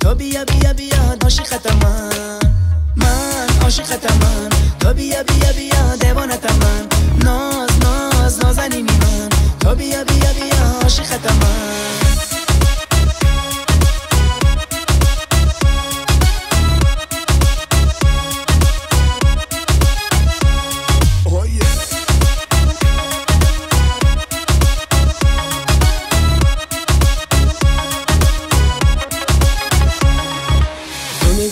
تو بیا بیا بیا عاشقتم من عاشقتم من تو بیا بیا بیا دیوانتم من ناز ناز نازنینی من تو بیا بیا بیا عاشقتم من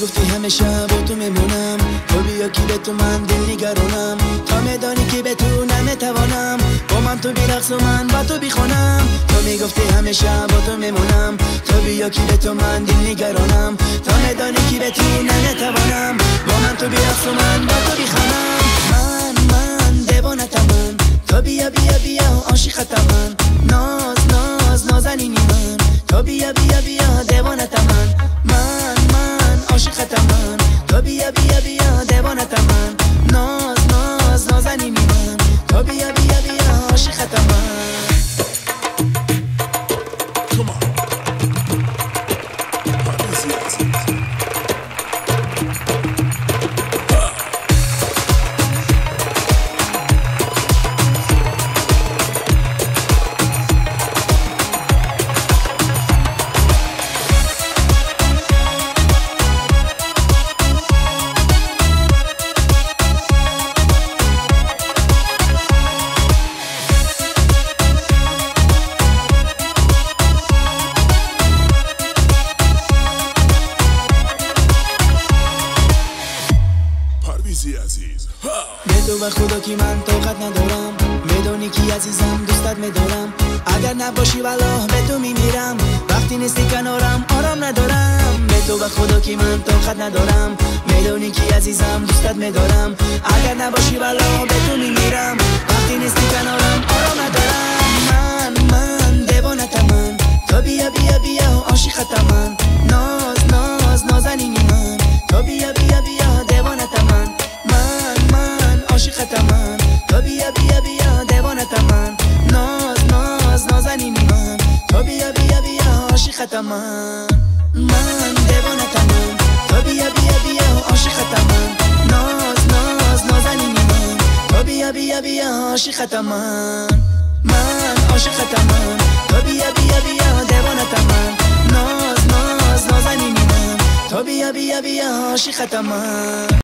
گفتی همه شب با تو میمونم تو بیا که به تو من دل نگرانم تا میدانی که به تو نمیتوانم با من تو بیرقص و من با تو بیخونم تو میگفتی همه شب با تو میمونم تو بیا که به تو من دل نگرانم تا میدانی که به تو نمیتوانم با من تو بیرقص و من با تو بیخونم من دیوانتم من تو بیا بیا بیا عاشقتم من ناز ناز نازنینی من تو بیا بیا بیا دیوانتم من عاشقتم من تو بیا بیا بیا دیوانتم من ناز ناز نازنینی من تو بیا بیا بیا عاشقتم من به خدا که من طاقت ندارم میدونی که عزیزم دوستت میدارم اگر نباشی والله به تو میمیرم وقتی نیستی کنارم آرام ندارم به تو به خدا که من طاقت ندارم میدونی که عزیزم دوستت میدارم اگر نباشی والله به تو میمیرم وقتی نیستی کنارم آرام ندارم من دیوانتم من تو بیا بیا بیا عاشقتم من ناز ناز نازنینی من تو بیا بیا بیا دیوانتم من عاشقتم من تو بیا بیا بیا دیوانتم من ناز ناز نازنینی من تو بیا بیا بیا عاشقتم من دیوانتم من تو بیا بیا بیا عاشقتم من ناز ناز نازنینی من تو بیا بیا بیا عاشقتم من عاشقتم من تو بیا بیا بیا دیوانتم من ناز ناز نازنینی من تو بیا بیا بیا عاشقتم من